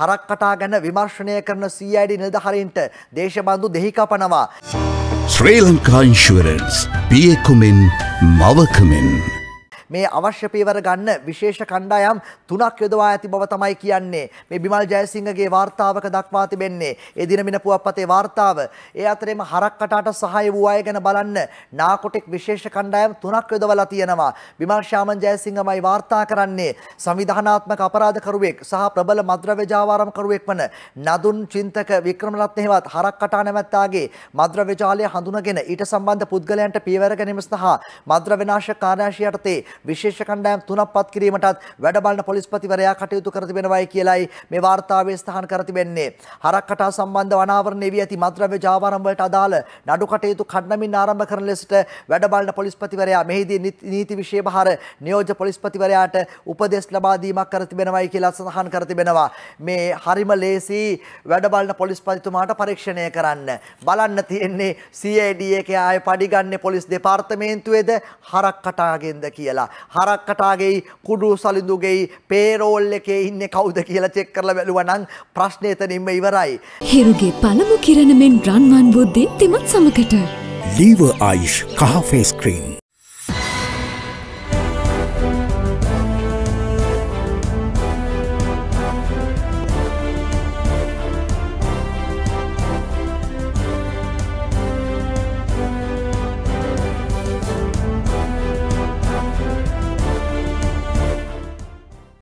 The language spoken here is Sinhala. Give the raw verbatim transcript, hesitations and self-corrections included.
හරක් කටා ගැන විමර්ශනය කරන C I D නිලධාරීන්ට දේශබන්දු දෙහිකා පනවා. Sri Lanka Insurance පිය කුමින් මව කුමින් මේ අවශ්‍ය පීවර ගන්න විශේෂ කණ්ඩායම් තුනක් යොදවා ඇති බව තමයි කියන්නේ මේ බිමල් ජයසිංහගේ වාර්තාවක දක්වා තිබෙන්නේ. ඒ දිනමින පුවත්පතේ වාර්තාව. ඒ අතරේම හරක් කටාට සහාය වූ අය ගැන බලන්න නාකොටෙක් විශේෂ කණ්ඩායම් තුනක් යොදවලා තියෙනවා. බිමල් ශාමන් ජයසිංහමයි වාර්තා කරන්නේ. සංවිධානාත්මක අපරාධකරුවෙක් සහ ප්‍රබල මද්ද්‍රව්‍ය ජාවාරම්කරුවෙක් වන නදුන් චින්තක වික්‍රමරත්න හිවත් හරක් කටා නැවැත්තාගේ මද්ද්‍රව්‍ය ජාලය හඳුනගෙන ඊට සම්බන්ධ පුද්ගලයන්ට පියවර ගැනීම සහ මද්ද්‍රව්‍ය නාශක කාර්යාංශය යටතේ විශේෂ කණ්ඩායම් තුනක් පත් කිරීමටත් වැඩ බලන පොලිස්පතිවරයා කටයුතු කර තිබෙනවායි කියලයි මේ වාර්තාවේ සඳහන් කර තිබෙන්නේ. හරක් කටා සම්බන්ධව අනාවරණය වී ඇති මද්ද්‍රව්‍ය ජාවාරම් වලට අදාළ නඩු කටයුතු කඩනමින් ආරම්භ කරන ලෙසට වැඩ බලන පොලිස්පතිවරයා මෙහිදී නීති විෂය භාර නියෝජ්‍ය පොලිස්පතිවරයාට උපදෙස් ලබා දීමක් කර තිබෙනවායි කියලා සඳහන් කර තිබෙනවා. මේ හරිම ලේසි වැඩ බලන පොලිස්පතිතුමාට පරීක්ෂණය කරන්න. බලන්න තියෙන්නේ C I D එකේ ආයේ පඩි ගන්න පොලිස් දෙපාර්තමේන්තුවේද හරක් කටාගෙන්ද කියලා. හරක් කටාගේ කුඩු සලිඳුගේ පේරෝල් එකේ ඉන්නේ කවුද කියලා චෙක් කරලා බැලුවා නම් ප්‍රශ්නේ එතනින්ම ඉවරයි. හිරුගේ පළමු කිරණ මෙන් රන්වන් වූ දිත්තිමත් සමකට. Lever Aish Kaha Face Cream.